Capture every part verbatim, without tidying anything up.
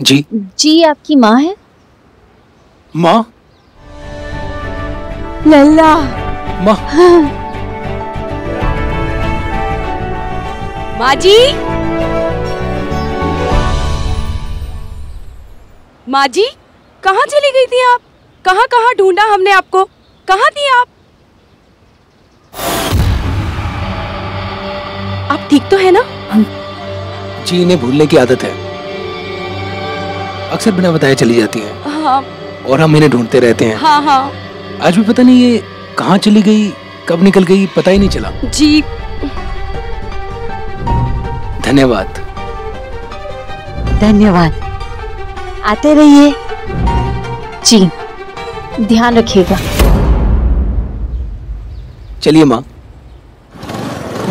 जी जी आपकी माँ है? माँ? लल्ला माँ माँ जी, माँ जी कहाँ चली गई थी आप? कहाँ कहाँ ढूंढा हमने आपको, कहाँ थी आप? आप ठीक तो है ना? जी इन्हें भूलने की आदत है, अक्सर बिना बताए चली जाती है। हाँ। और हम इन्हें ढूंढते रहते हैं। हाँ हाँ। आज भी पता नहीं ये कहाँ चली गई, कब निकल गई, पता ही नहीं चला। जी धन्यवाद। धन्यवाद। आते रहिए जी, ध्यान रखिएगा। चलिए माँ।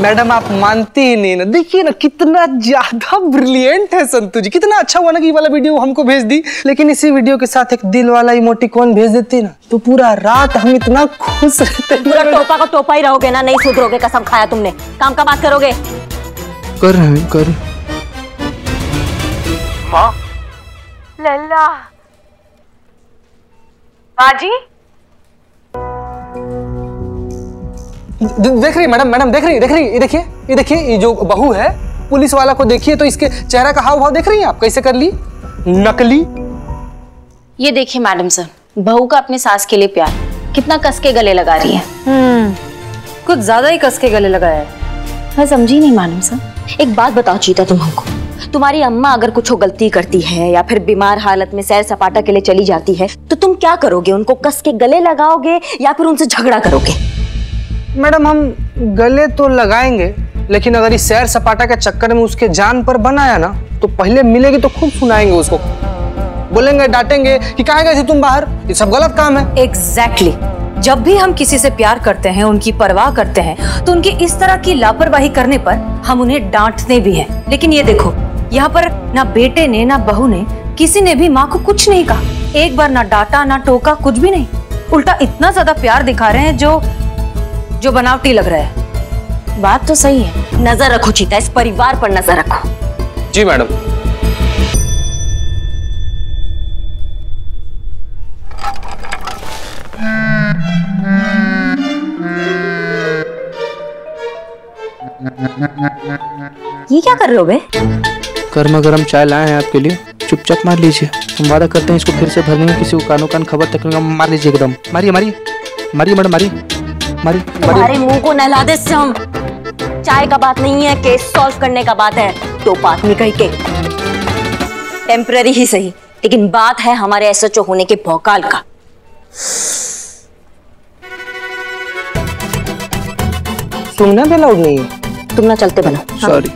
मैडम आप मानती ही नहीं ना, देखिए ना कितना ज्यादा ब्रिलियंट है संतु जी। कितना अच्छा हुआ ना कि ये वाला वीडियो हमको भेज दी, लेकिन इसी वीडियो के साथ एक दिल वाला इमोटिकॉन भेज देती ना तो पूरा रात हम इतना खुश रहते। पूरा टोपा का टोपा ही रहोगे ना, नहीं सुधरोगे, कसम खाया तुमने। काम का बात करोगे? कर रहे हैं, कर। माँ लल्ला जी देख रही मैडम, मैडम देख रही देख रही ये देखिए, ये देखिए ये जो बहू है पुलिस वाला को देखिए तो इसके चेहरा का हाव भाव देख रही हैं आप, कैसे कर ली नकली। ये देखिए मैडम सर, बहू का अपने सास के लिए प्यार कितना कस के गले लगा रही है। हम्म, कुछ ज्यादा ही कस के गले लगाया है। मैं समझी नहीं मैडम सर। एक बात बताओ चीता, तुम हमको, तुम्हारी अम्मा अगर कुछ गलती करती है या फिर बीमार हालत में सैर सपाटा के लिए चली जाती है तो तुम क्या करोगे? उनको कस के गले लगाओगे या फिर उनसे झगड़ा करोगे? मैडम हम गले तो लगाएंगे, लेकिन अगर इस सैर सपाटा के चक्कर में उसके जान पर बनाया ना तो पहले मिलेगी तो खूब सुनाएंगे उसको, बोलेंगे, डांटेंगे कि कहाँ गए थे तुम बाहर, ये सब गलत काम है। Exactly exactly. जब भी हम किसी से प्यार करते हैं, उनकी परवाह करते हैं, तो उनकी इस तरह की लापरवाही करने पर हम उन्हें डांटते भी हैं। लेकिन ये देखो यहाँ पर ना बेटे ने ना बहू ने किसी ने भी माँ को कुछ नहीं कहा, एक बार ना डांटा ना टोका, कुछ भी नहीं। उल्टा इतना ज्यादा प्यार दिखा रहे हैं जो जो बनावटी लग रहा है। बात तो सही है। नजर रखो चीता, इस परिवार पर नजर रखो। जी मैडम। ये क्या कर रहे हो बे? गर्मा गर्म चाय लाए हैं आपके लिए, चुपचाप मार लीजिए। हम वादा करते हैं इसको फिर से भरने में किसी को कानो कान खबर तक नहीं, मार लीजिए एकदम। मारिए मारिए मारिए मैडम, मारिए मारिए। तुम्हारे मुंह को नहला दे से हम। चाय का बात नहीं है, केस सॉल्व करने का बात है। तो बात निकल के टेम्पररी ही सही, लेकिन बात है हमारे एस एच ओ होने के भौकाल का। सुनना भी अलाउड नहीं है। तुम ना चलते बनो। सॉरी।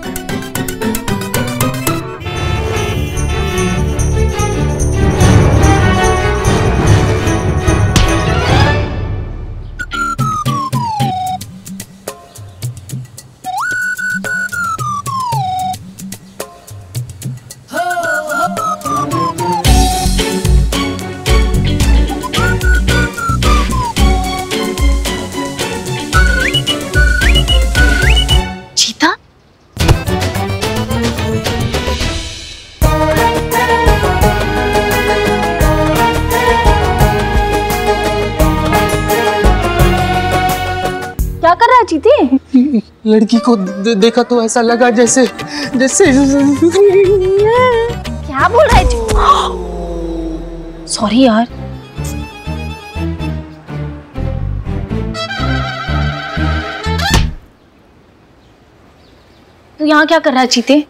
लड़की को देखा तो ऐसा लगा जैसे जैसे क्या बोल रहा है? सॉरी यार। तू यहाँ क्या कर रहा है चीते?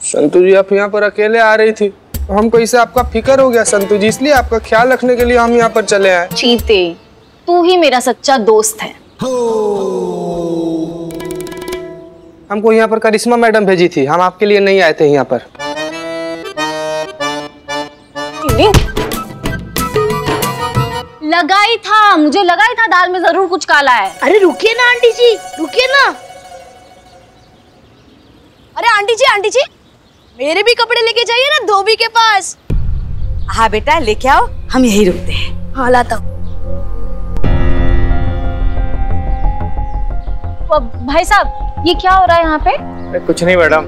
संतु जी आप यहाँ पर अकेले आ रही थी, हमको इसे आपका फिकर हो गया संतु जी, इसलिए आपका ख्याल रखने के लिए हम यहाँ पर चले आए। चीते तू ही मेरा सच्चा दोस्त है। हमको यहाँ पर करिश्मा मैडम भेजी थी, हम आपके लिए नहीं आए थे यहाँ पर। लगा ही था, मुझे लगा ही था दाल में जरूर कुछ काला है। अरे रुकिए ना आंटी जी, रुकिए ना। अरे आंटी जी, आंटी जी मेरे भी कपड़े लेके जाइए ना धोबी के पास। हाँ बेटा लेके आओ, हम यही रुकते हैं। हाँ लाता हूँ। भाई साहब ये क्या हो रहा है यहाँ पे? कुछ नहीं मैडम,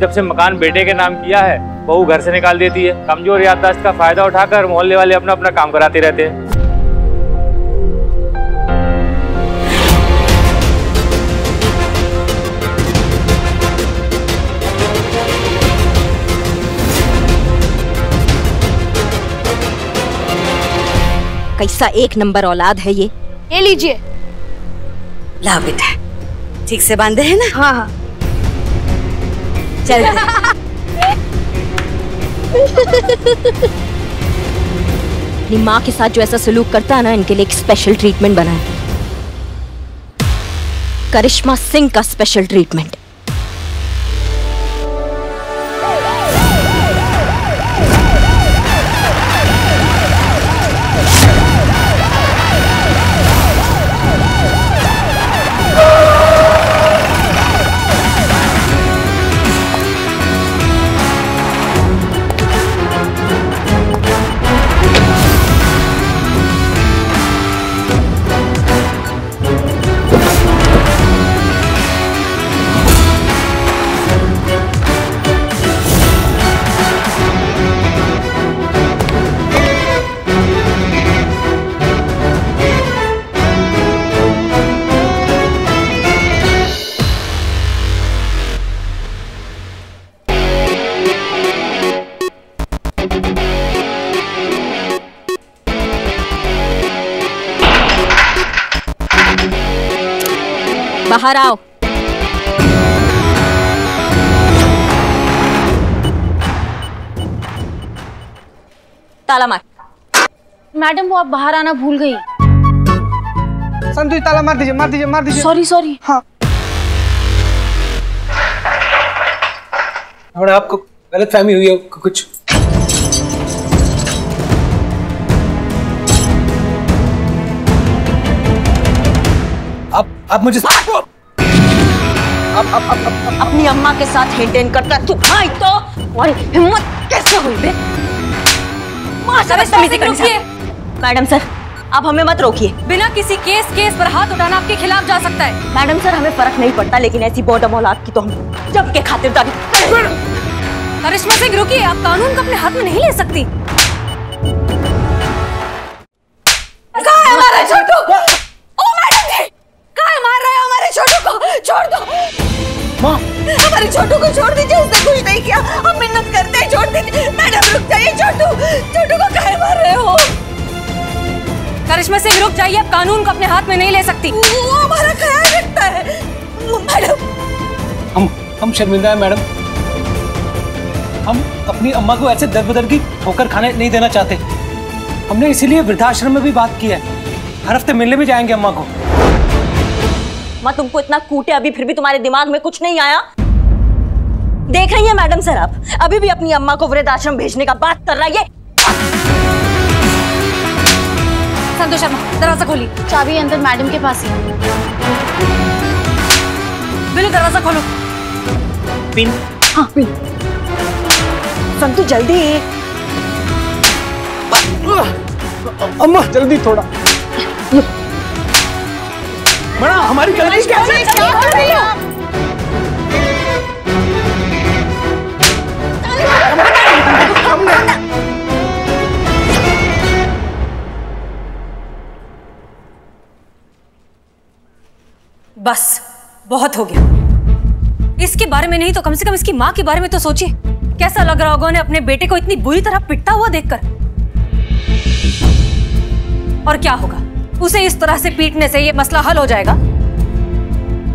जब से मकान बेटे के नाम किया है बहू घर से निकाल देती है। कमजोर याददाश्त का फायदा उठाकर मोहल्ले वाले अपना अपना काम कराते रहते हैं। कैसा एक नंबर औलाद है ये। ये लीजिए। ला बेटा, ठीक से बांधे है ना? हाँ हाँ। चल। अपनी माँ के साथ जो ऐसा सलूक करता है ना, इनके लिए एक स्पेशल ट्रीटमेंट बना है, करिश्मा सिंह का स्पेशल ट्रीटमेंट। बाहर आओ। ताला मार। मैडम वो आप बाहर आना भूल गई। संतोष ताला मार दीजिए, मार दीजिए, मार दीजिए। Sorry sorry. हाँ। और आपको गलत फहमी हुई है कुछ? आप आप मुझे आप, आप, आप, आप, अपनी अम्मा के साथ हेंटेन करता तू भाई तो, और हिम्मत कैसे हुई बे? मैडम सर आप हमें मत रोकिए। बिना किसी केस केस पर हाथ उठाना आपके खिलाफ जा सकता है। मैडम सर हमें फर्क नहीं पड़ता, लेकिन ऐसी बॉडम औलाद की तो हम जब के खातिरदारी। करिश्मा सिंह रुकिए, आप कानून को अपने हाथ में नहीं ले सकती। हमारे छोटू को छोड़ दीजिए, उसने कुछ नहीं किया, हम मिन्नत करते हैं, छोड़ दीजिए। मैडम रुक जाइए, छोटू छोटू को काहे मार रहे हो? करिश्मा सिंह रुक जाइए, आप कानून को अपने हाथ में नहीं ले सकती। वो हमारा ख्याल रखता है मैडम। हम हम शर्मिंदा है मैडम, हम अपनी अम्मा को ऐसे दर बदर की ठोकर खाने नहीं देना चाहते। हमने इसीलिए वृद्धाश्रम में भी बात की है, हर हफ्ते मिलने भी जाएंगे अम्मा को। माँ तुमको इतना कूटे अभी फिर भी तुम्हारे दिमाग में कुछ नहीं आया? देख रही है मैडम सर, आप अभी भी अपनी अम्मा को वृद्ध आश्रम भेजने का बात कर रही है। संतोष शर्मा दरवाजा खोली। चाबी अंदर मैडम के पास ही। बिल्कुल दरवाजा खोलो। पिन। हाँ पिन। संतोष जल्दी। अम्मा जल्दी थोड़ा। बड़ा हमारी गलती क्या कर रही हो? बस बहुत हो गया। इसके बारे में नहीं तो कम से कम इसकी माँ के बारे में तो सोचिए। कैसा लग रहा होगा उन्हें अपने बेटे को इतनी बुरी तरह पिटता हुआ देखकर। और क्या होगा, उसे इस तरह से पीटने से ये मसला हल हो जाएगा।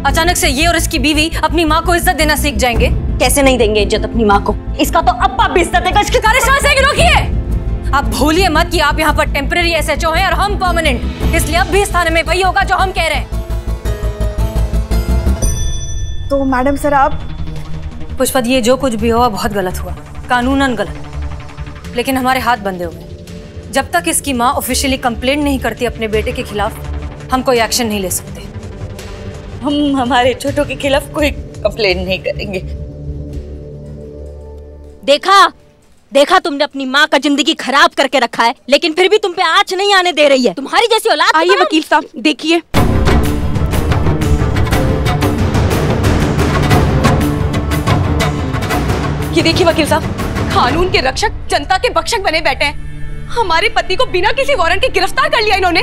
अचानक से ये और इसकी बीवी अपनी माँ को इज्जत देना सीख जाएंगे। कैसे नहीं देंगे इज्जत अपनी माँ को? इसका तो अब्बा भी इज्जत देगा। करिश्मा सिंह रोकिए, आप भूलिए मत कि आप यहाँ पर टेम्पररी एस एच ओ हैं और हम परमानेंट, इसलिए अब भी इस थाने में वही होगा जो हम कह रहे हैं। तो मैडम सर आप पुष्पा, ये जो कुछ भी हुआ बहुत गलत हुआ, कानूनन गलत, लेकिन हमारे हाथ बंधे हो गए। जब तक इसकी माँ ऑफिशियली कंप्लेंट नहीं करती अपने बेटे के खिलाफ, हम कोई एक्शन नहीं ले सकते। हम हमारे छोटों के खिलाफ कोई कंप्लेंट नहीं करेंगे। देखा देखा तुमने अपनी माँ का जिंदगी खराब करके रखा है, लेकिन फिर भी तुम पे आँच नहीं आने दे रही है तुम्हारी जैसी औलाद। आइए वकील साहब देखिए। ये देखिए वकील साहब, कानून के रक्षक जनता के बख्शक बने बैठे हैं। हमारे पति को बिना किसी वारंट के गिरफ्तार कर लिया इन्होंने।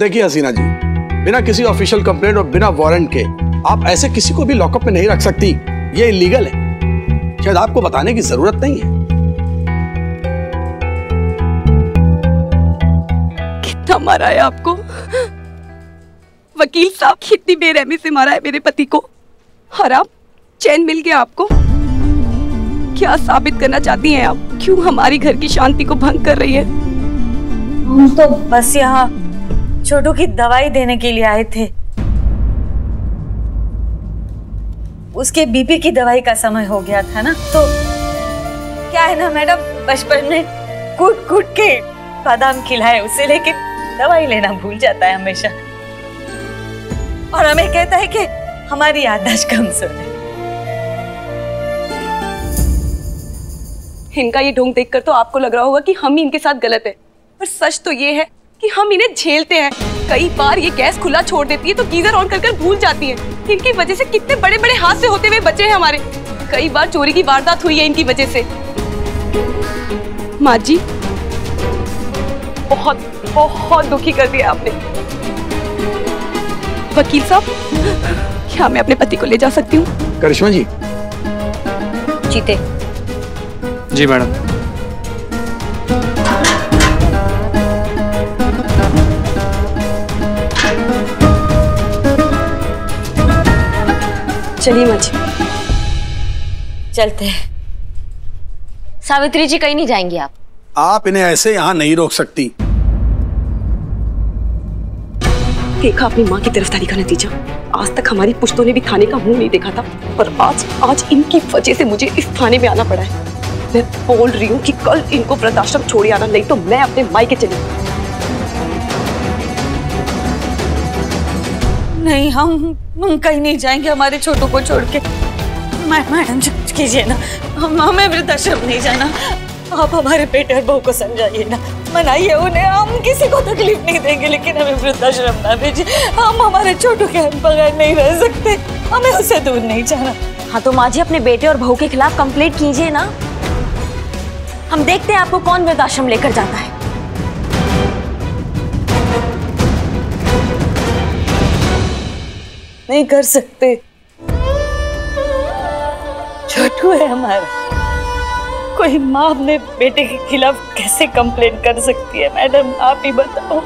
देखिए हसीना जी, बिना किसी ऑफिशियल कंप्लेंट और बिना वारंट के आप ऐसे किसी को भी लॉकअप में नहीं रख सकती, ये इलीगल है। शायद आपको बताने की जरूरत नहीं है। कितना मारा है आपको वकील साहब, कितनी बेरहमी से मारा है मेरे पति को और आप चैन मिल गया आपको। क्या साबित करना चाहती हैं आप? क्यों हमारी घर की शांति को भंग कर रही है? हम तो बस यहाँ छोटू की दवाई देने के लिए आए थे। उसके बीपी की दवाई का समय हो गया था ना, तो क्या है ना मैडम, बचपन में कूट कूट के बादाम खिलाए उसे, लेकिन दवाई लेना भूल जाता है हमेशा और हमें कहता है कि हमारी याददाश्त कमजोर है। इनका ये ढोंग देखकर तो आपको लग रहा होगा कि हम ही इनके साथ गलत है, पर सच तो ये है कि हम इन्हें झेलते हैं। कई बार ये गैस खुला छोड़ देती है तो गीजर ऑन कर कर भूल जाती है। इनकी वजह से कितने बड़े बड़े हादसे होते हुए बचे हैं हमारे। कई बार चोरी की वारदात हुई है इनकी वजह से। माँ जी, बहुत बहुत दुखी कर दिया आपने। वकील साहब, क्या मैं अपने पति को ले जा सकती हूँ? करिश्मा जी। जीते। जी मैडम। चलिए माँ जी, चलते हैं। सावित्री जी, कहीं नहीं जाएंगी आप। आप इन्हें ऐसे यहाँ नहीं रोक सकती। देखा अपनी माँ की गिरफ्तारी का नतीजा। आज तक हमारी पुश्तों ने भी थाने का मुंह नहीं देखा था, पर आज आज इनकी वजह से मुझे इस थाने में आना पड़ा है। मैं बोल रही हूँ कि कल इनको वृद्धाश्रम छोड़ आना, नहीं तो मैं अपने मायके चली। नहीं, हम हम कहीं नहीं जाएंगे हमारे छोटू को छोड़ के। मैडम जी कीजिए ना, हम हमें वृद्धाश्रम नहीं जाना। आप हमारे बेटे बहू को समझाइए ना, मनाइए उन्हें। हम किसी को तकलीफ नहीं देंगे, लेकिन हमें वृद्धाश्रम ना भेजिए। हम हमारे छोटू के हम बगैर नहीं रह सकते, हमें उससे दूर नहीं जाना। हाँ तो माँ जी, अपने बेटे और बहू के खिलाफ कंप्लेंट कीजिए ना। हम देखते हैं आपको कौन वृद्धाश्रम लेकर जाता है। नहीं कर सकते, छोटू है हमारा। कोई माँ अपने बेटे के खिलाफ कैसे कंप्लेन कर सकती है? मैडम आप ही बताओ।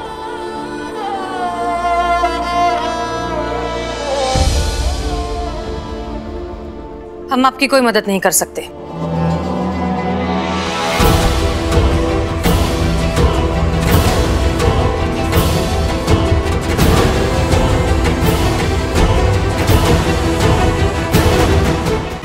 हम आपकी कोई मदद नहीं कर सकते।